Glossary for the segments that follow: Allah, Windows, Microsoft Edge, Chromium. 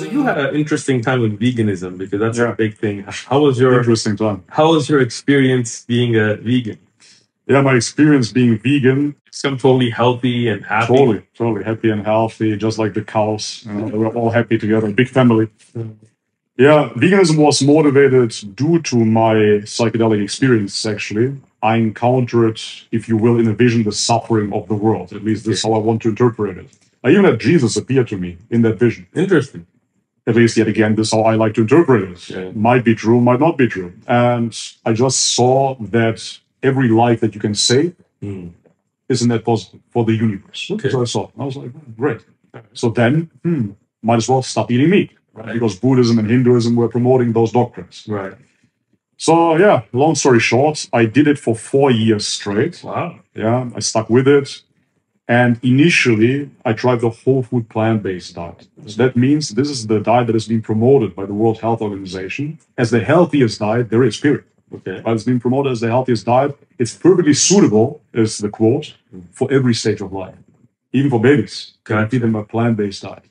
So you had an interesting time with veganism because that's a big thing. How was your interesting time? How was your experience being a vegan? Yeah, my experience being vegan. I'm totally healthy and happy. Totally happy and healthy, just like the cows. You know, they were all happy together, big family. Yeah, veganism was motivated due to my psychedelic experience, actually. I encountered, if you will, in a vision, the suffering of the world. At least this is how I want to interpret it. I even had Jesus appear to me in that vision. Interesting. At least, yet again, this is how I like to interpret it. Yeah. Might be true, might not be true. And I just saw that every life that you can save is a net positive for the universe. Okay. So I saw it. I was like, great. So then, might as well stop eating meat. Right. Because Buddhism and Hinduism were promoting those doctrines. Right. So, yeah, long story short, I did it for 4 years straight. Wow. Yeah, I stuck with it. And initially, I tried the whole food plant-based diet. So that means this is the diet that has been promoted by the World Health Organization as the healthiest diet there is, period. Okay. But it's been promoted as the healthiest diet. It's perfectly suitable, is the quote, for every stage of life. Even for babies. Can I feed them a plant-based diet?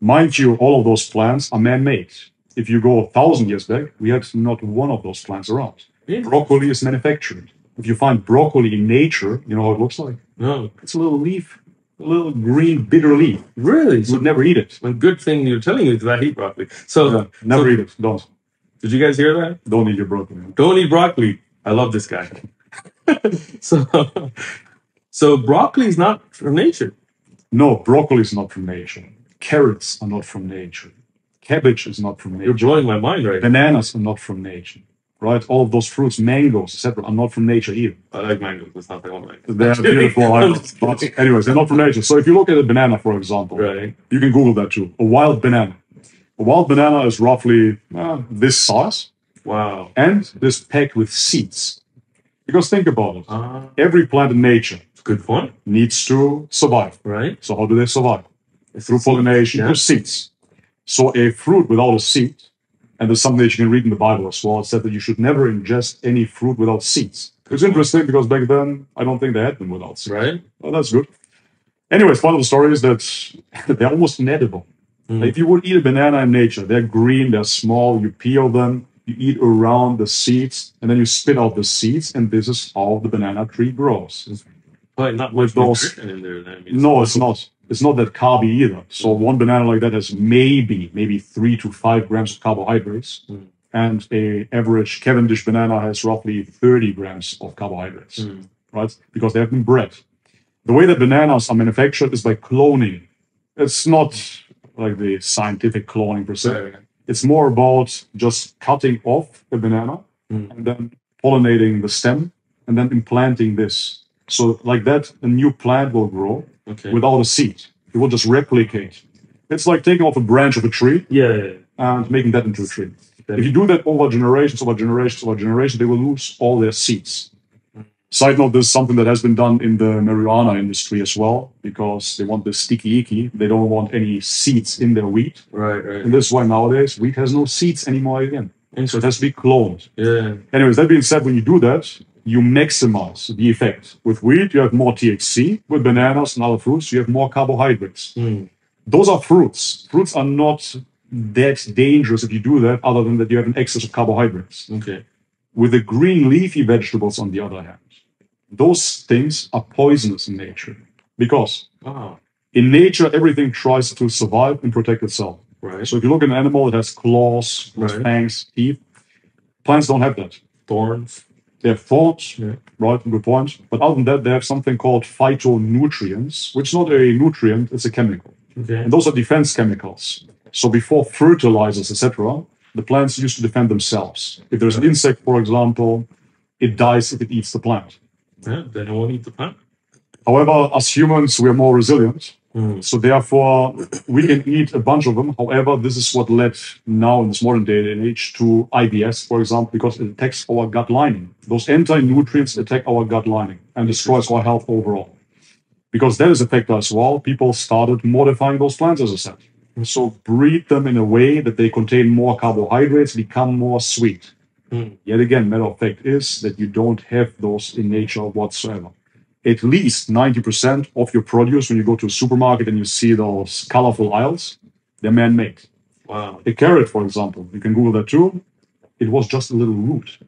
Mind you, all of those plants are man-made. If you go 1,000 years back, we had not one of those plants around. Yeah. Broccoli is manufactured. If you find broccoli in nature, you know how it looks like? No. It's a little leaf, a little green, bitter leaf. Really? You would never eat it. Well, good thing you're telling me that I eat broccoli. So, yeah, never eat it. Don't. Did you guys hear that? Don't eat your broccoli. Don't eat broccoli. I love this guy. So broccoli is not from nature. No, broccoli is not from nature. Carrots are not from nature. Cabbage is not from nature. You're blowing my mind right now. Bananas are not from nature, right? All of those fruits, mangoes, etc., are not from nature either. I like mangoes. That's not the one I like. They're beautiful. But anyways, they're not from nature. So if you look at a banana, for example, you can Google that too. A wild banana. A wild banana is roughly this size. Wow. And it is packed with seeds. Because think about it. Every plant in nature needs to survive. Right. So how do they survive? Through pollination, through seeds. So a fruit without a seed, and there's something that you can read in the Bible as well, it said that you should never ingest any fruit without seeds. It's interesting because back then, I don't think they had them without seeds. Right. Well, that's good. Anyways, part of the story is that they're almost inedible. Like if you would eat a banana in nature, they're green, they're small, you peel them, you eat around the seeds, and then you spit out the seeds, and this is how the banana tree grows. It's not much nutrition in there. I mean, no, it's not. It's not that carby either. So one banana like that has maybe 3 to 5 grams of carbohydrates. And an average Cavendish banana has roughly 30 grams of carbohydrates, right? Because they have been bred. The way that bananas are manufactured is by cloning. It's not like the scientific cloning per se. Right. It's more about just cutting off the banana and then pollinating the stem and then implanting this. So like that, a new plant will grow. Okay. Without a seed. It will just replicate. It's like taking off a branch of a tree and making that into a tree. If you do that over generations, they will lose all their seeds. Side note, this is something that has been done in the marijuana industry as well, because they want the sticky-icky. They don't want any seeds in their wheat. Right. And this is why nowadays wheat has no seeds anymore again. So it has to be cloned. Yeah. Anyways, that being said, when you do that, you maximize the effect. With wheat, you have more THC. With bananas and other fruits, you have more carbohydrates. Those are fruits. Fruits are not that dangerous if you do that, other than that you have an excess of carbohydrates. Okay. With the green leafy vegetables, on the other hand, those things are poisonous in nature. Because in nature, everything tries to survive and protect itself. Right. So if you look at an animal, it has claws, fangs, teeth. Plants don't have that. Thorns. They have thorns, right? Good point. But other than that, they have something called phytonutrients, which is not a nutrient, it's a chemical. Okay. And those are defense chemicals. So before fertilizers, etc., the plants used to defend themselves. If there's an insect, for example, it dies if it eats the plant. Yeah, then it won't eat the plant. However, as humans, we are more resilient. So therefore, we can eat a bunch of them. However, this is what led now in this modern day and age to IBS, for example, because it attacks our gut lining. Those anti-nutrients attack our gut lining and destroys our health overall. Because that is a factor as well. People started modifying those plants, as I said. So breed them in a way that they contain more carbohydrates, become more sweet. Yet again, matter of fact is that you don't have those in nature whatsoever. At least 90% of your produce, when you go to a supermarket and you see those colorful aisles, they're man-made. Wow. A carrot, for example, you can Google that too. It was just a little root.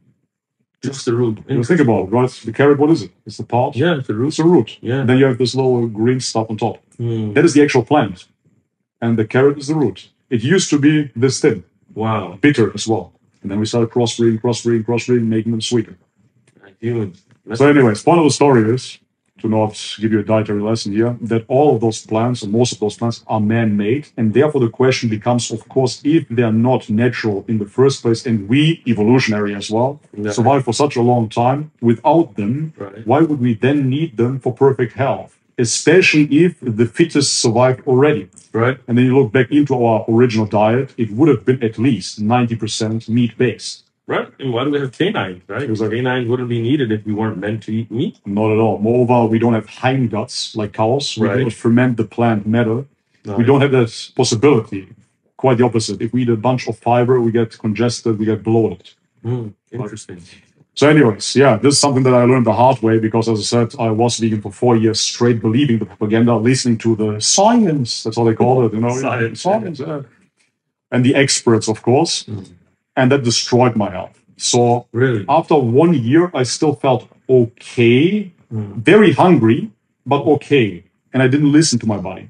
Just a root. You think about it, right? The carrot, what is it? It's the part. Yeah, it's a root. It's a root. Yeah. And then you have this little green stuff on top. Mm. That is the actual plant. And the carrot is the root. It used to be this thin. Wow. Bitter as well. And then we started crossbreeding, making them sweeter. So anyways, part of the story is, to not give you a dietary lesson here, that all of those plants, and most of those plants, are man-made. And therefore the question becomes, of course, if they're not natural in the first place, and we, evolutionary as well, survive for such a long time without them, why would we then need them for perfect health? Especially if the fittest survived already. Right. And then you look back into our original diet, it would have been at least 90% meat-based. Right. And why do we have canine, right? Because canine wouldn't be needed if we weren't meant to eat meat. Not at all. Moreover, we don't have hindguts like cows. We don't ferment the plant matter. No. We don't have that possibility. Quite the opposite. If we eat a bunch of fiber, we get congested, we get bloated. Mm, interesting. Right. So anyways, yeah, this is something that I learned the hard way because, as I said, I was vegan for 4 years straight, believing the propaganda, listening to the science, that's how they call it, you know. Science. Yeah. And the experts, of course. Mm. And that destroyed my health. So after 1 year, I still felt okay, very hungry, but okay. And I didn't listen to my body.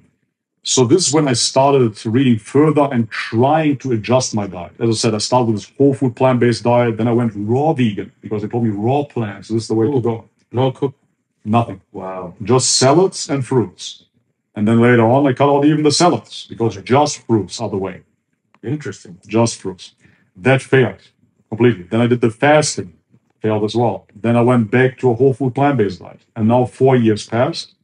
So this is when I started reading further and trying to adjust my diet. As I said, I started with this whole food plant-based diet. Then I went raw vegan because they told me raw plants. So this is the way to go. No cook. Nothing. Wow. Just salads and fruits. And then later on, I cut out even the salads because just fruits are the way. Interesting. Just fruits. That failed completely. Then I did the fasting. Failed as well. Then I went back to a whole food plant-based diet. And now 4 years passed.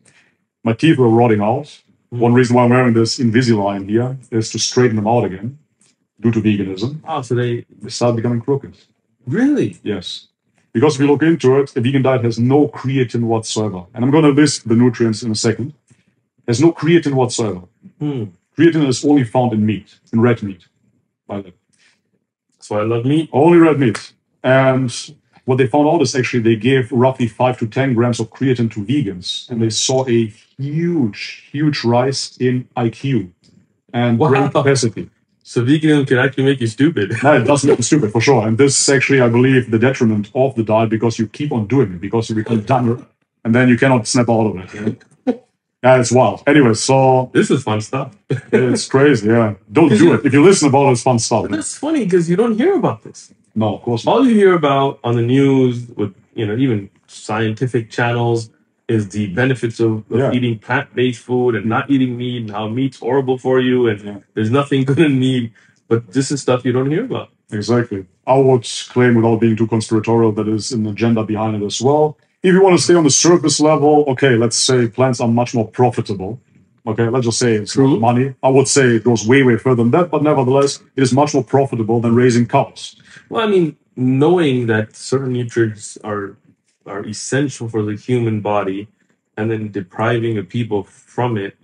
My teeth were rotting out. Mm. One reason why I'm wearing this Invisalign here is to straighten them out again due to veganism. Ah, so they start becoming crooked. Really? Yes. Because if you look into it, a vegan diet has no creatine whatsoever. And I'm going to list the nutrients in a second. There's no creatine whatsoever. Mm. Creatine is only found in meat, in red meat. That's why I love meat. Only red meat. And what they found out is actually they gave roughly 5 to 10 grams of creatine to vegans. And they saw a huge rise in IQ and brain capacity. So veganism can actually make you stupid. No, it does make you stupid, for sure. And this is actually, I believe, the detriment of the diet because you keep on doing it, because you become dumber, and then you cannot snap out of it. Yeah? Yeah, it's wild. Anyway, so... This is fun stuff. It's crazy, yeah. Don't do it. If you listen about it, it's fun stuff. But that's funny because you don't hear about this. No, of course not. All you hear about on the news, with even scientific channels, is the benefits of eating plant-based food and not eating meat and how meat's horrible for you and there's nothing good in meat. But this is stuff you don't hear about. Exactly. I would claim, without being too conspiratorial, that there's an agenda behind it as well. If you want to stay on the surface level, okay, let's say plants are much more profitable. Okay, let's just say it's money. I would say it goes way, way further than that. But nevertheless, it is much more profitable than raising cows. Well, I mean, knowing that certain nutrients are essential for the human body and then depriving the people from it,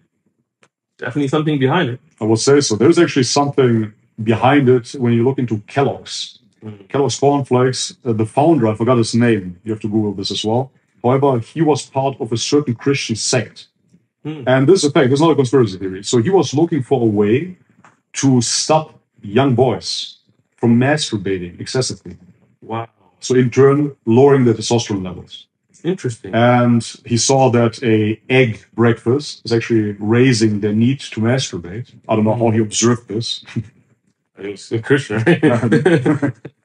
definitely something behind it. I would say so. There's actually something behind it when you look into Kellogg's. Kellogg's Cornflakes, the founder, I forgot his name. You have to Google this as well. However, he was part of a certain Christian sect. And this is a fact. It's not a conspiracy theory. So he was looking for a way to stop young boys from masturbating excessively. Wow. So in turn, lowering the testosterone levels. Interesting. And he saw that a egg breakfast is actually raising their need to masturbate. I don't know how he observed this. It was a Christian, right?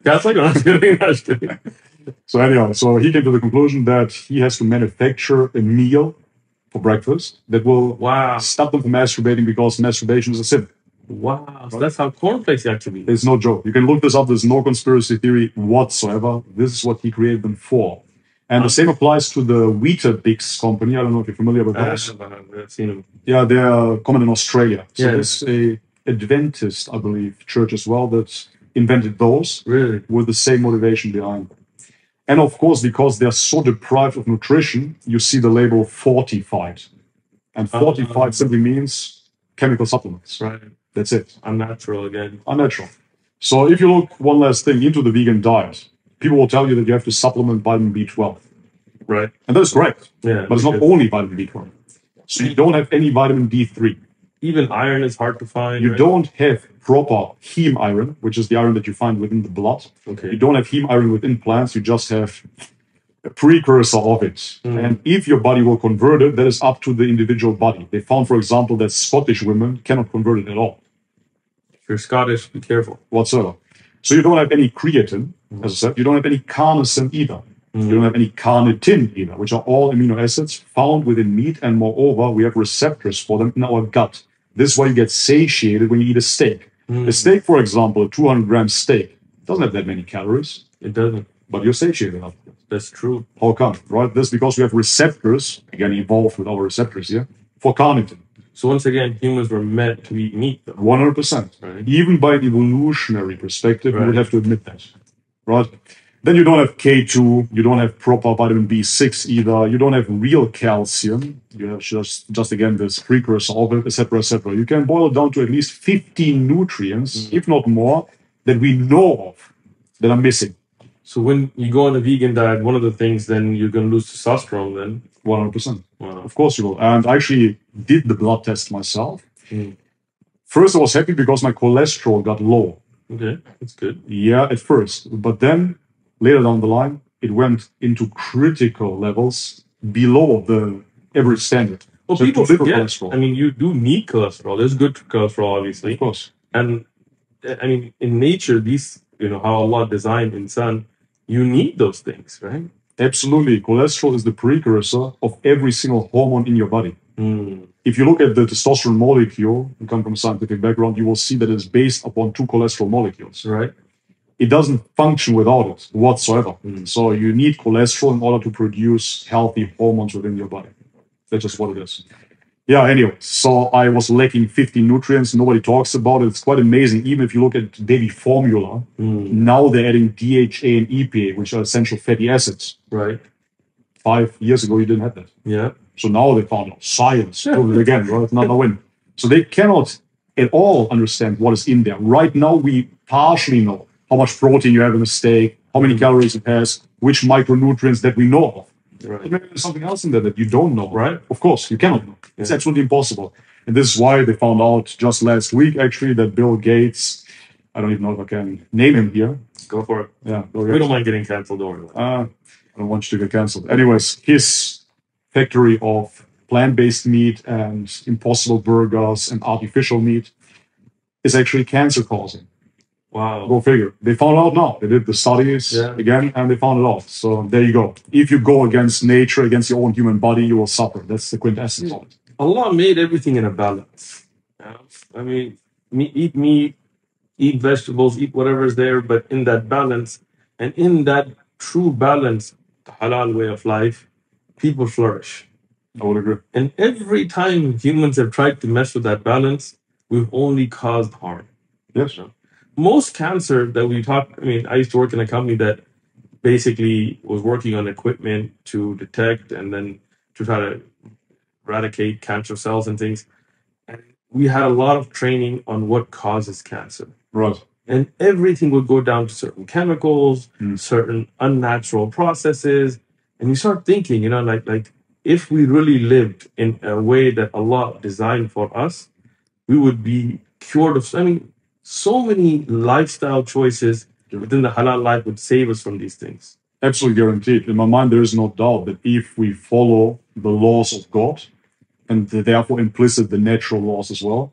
That's like what I was doing. So anyhow, so he came to the conclusion that he has to manufacture a meal for breakfast that will stop them from masturbating because masturbation is a sin. Wow, so that's how cornflakes actually. It's no joke. You can look this up. There's no conspiracy theory whatsoever. This is what he created them for. And the same applies to the Weetabix company. I don't know if you're familiar with those. I've seen them. Yeah, they're common in Australia. So there's a Adventist, I believe, church as well that invented those with the same motivation behind them. And of course, because they're so deprived of nutrition, you see the label fortified. And fortified simply means chemical supplements. Right. That's it. Unnatural again. Unnatural. So if you look, one last thing, into the vegan diet, people will tell you that you have to supplement vitamin B12. Right. And that's correct. Yeah. But it's not only vitamin B12. So you don't have any vitamin D3. Even iron is hard to find. You don't have proper heme iron, which is the iron that you find within the blood. Okay. You don't have heme iron within plants, you just have a precursor of it. Mm. And if your body will convert it, that is up to the individual body. They found, for example, that Scottish women cannot convert it at all. If you're Scottish, be careful. Whatsoever. So you don't have any creatine, as I said. You don't have any carnosine either. Mm. You don't have any carnitin either, which are all amino acids found within meat. And moreover, we have receptors for them in our gut. This is why you get satiated when you eat a steak. Mm. A steak, for example, a 200-gram steak, doesn't have that many calories. It doesn't. But you're satiated afterwards. That's true. How come? Right? That's because we have receptors, again, involved with our receptors here, for carnitin. So once again, humans were meant to eat meat, though. 100%. Right. Even by an evolutionary perspective, right, you would have to admit that. Right? Then you don't have K2, you don't have proper vitamin B6 either, you don't have real calcium, you have just again this precursor of it, etc., etc. You can boil it down to at least 15 nutrients, if not more, that we know of that are missing. So when you go on a vegan diet, one of the things, then you're going to lose testosterone then? 100%. Wow. Of course you will. And I actually did the blood test myself. Mm. First, I was happy because my cholesterol got low. Okay, that's good. Yeah, at first. But then, later down the line, it went into critical levels below the average standard. Well, so people forget. I mean, you do need cholesterol. There's good cholesterol, obviously. Of course. And, I mean, in nature, these, you know, how Allah designed insan, you need those things, right? Absolutely. Cholesterol is the precursor of every single hormone in your body. Mm. If you look at the testosterone molecule, you come from a scientific background, you will see that it's based upon two cholesterol molecules. Right. It doesn't function without it whatsoever. Mm. So you need cholesterol in order to produce healthy hormones within your body. That's just what it is. Yeah, anyway, so I was lacking 15 nutrients. Nobody talks about it. It's quite amazing. Even if you look at baby formula, now they're adding DHA and EPA, which are essential fatty acids. Right. 5 years ago, you didn't have that. Yeah. So now they found out. Science. Yeah. Again, right? Another win. So they cannot at all understand what is in there. Right now, we partially know how much protein you have in a steak, how many calories it has, which micronutrients that we know of. Right. But maybe there's something else in there that you don't know, right? Of course, you cannot know. Yeah. It's absolutely impossible. And this is why they found out just last week, actually, that Bill Gates, I don't even know if I can name him here. Go for it. Yeah, Bill Gates. We don't mind getting canceled, don't worry. I don't want you to get canceled. Anyways, his factory of plant-based meat and impossible burgers and artificial meat is actually cancer-causing. Wow. Go figure. They found out now. They did the studies again, and they found it out. So there you go. If you go against nature, against your own human body, you will suffer. That's the quintessence of it. Allah made everything in a balance. Yeah. I mean, eat meat, eat vegetables, eat whatever's there, but in that balance, and in that true balance, the halal way of life, people flourish. I would agree. And every time humans have tried to mess with that balance, we've only caused harm. Yes, sir. Most cancer that we talk, I mean, I used to work in a company that basically was working on equipment to detect and then to try to eradicate cancer cells and things. And we had a lot of training on what causes cancer. Right. And everything would go down to certain chemicals, certain unnatural processes. And you start thinking, you know, like if we really lived in a way that Allah designed for us, we would be cured of, I mean, so many lifestyle choices within the halal life would save us from these things. Absolutely guaranteed. In my mind, there is no doubt that if we follow the laws of God, and therefore implicit the natural laws as well,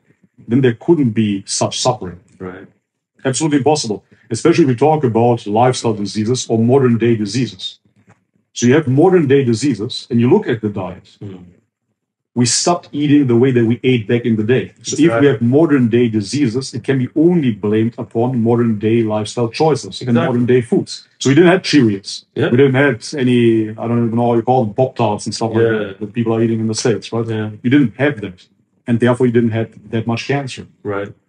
then there couldn't be such suffering. Right. Absolutely impossible. Especially if we talk about lifestyle diseases or modern-day diseases. So you have modern-day diseases, and you look at the diet. We stopped eating the way that we ate back in the day. So if we have modern-day diseases, it can be only blamed upon modern-day lifestyle choices and modern-day foods. So we didn't have Cheerios. Yeah. We didn't have any, I don't even know how you call them, Pop-Tarts and stuff like that people are eating in the States, right? Yeah. You didn't have that. And therefore, you didn't have that much cancer. Right.